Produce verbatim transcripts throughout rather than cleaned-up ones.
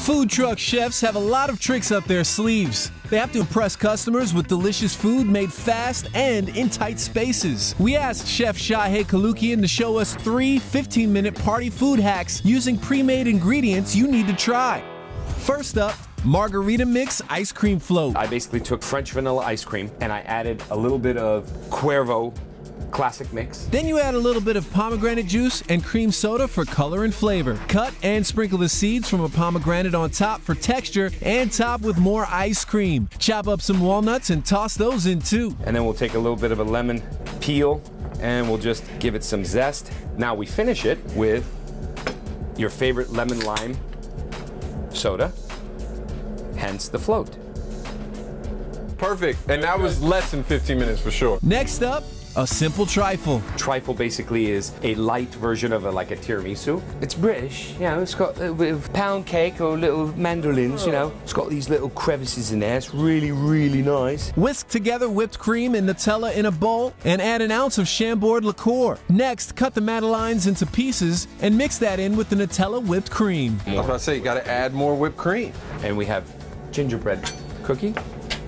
Food truck chefs have a lot of tricks up their sleeves. They have to impress customers with delicious food made fast and in tight spaces. We asked Chef Shahe Koulloukian to show us three fifteen minute party food hacks using pre-made ingredients you need to try. First up, margarita mix ice cream float. I basically took French vanilla ice cream and I added a little bit of Cuervo classic mix. Then you add a little bit of pomegranate juice and cream soda for color and flavor. Cut and sprinkle the seeds from a pomegranate on top for texture and top with more ice cream. Chop up some walnuts and toss those in too. And then we'll take a little bit of a lemon peel and we'll just give it some zest. Now we finish it with your favorite lemon lime soda, hence the float. Perfect, and that was less than fifteen minutes for sure. Next up, a simple trifle. Trifle basically is a light version of a, like a tiramisu. It's British, you know, it's got a bit of pound cake or little mandolins, you know. It's got these little crevices in there. It's really, really nice. Whisk together whipped cream and Nutella in a bowl and add an ounce of Chambord liqueur. Next, cut the madeleines into pieces and mix that in with the Nutella whipped cream. I was about to say, you gotta add more whipped cream. And we have gingerbread cookie.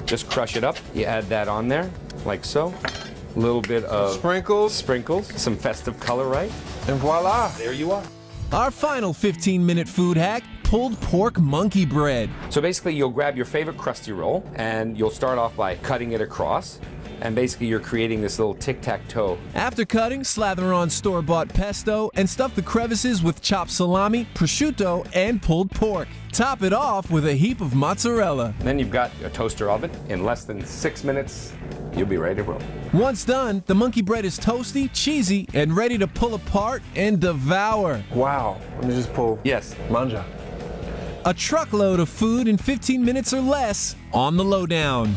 Just crush it up. You add that on there, like so. A little bit of sprinkles, sprinkles, some festive color, right? And voila, there you are. Our final fifteen minute food hack, pulled pork monkey bread. So basically you'll grab your favorite crusty roll and you'll start off by cutting it across. And basically you're creating this little tic-tac-toe. After cutting, slather on store-bought pesto and stuff the crevices with chopped salami, prosciutto, and pulled pork. Top it off with a heap of mozzarella. And then you've got a toaster oven. In less than six minutes, you'll be ready to roll. Once done, the monkey bread is toasty, cheesy, and ready to pull apart and devour. Wow, let me just pull. Yes. Manja. A truckload of food in fifteen minutes or less on the Lowdown.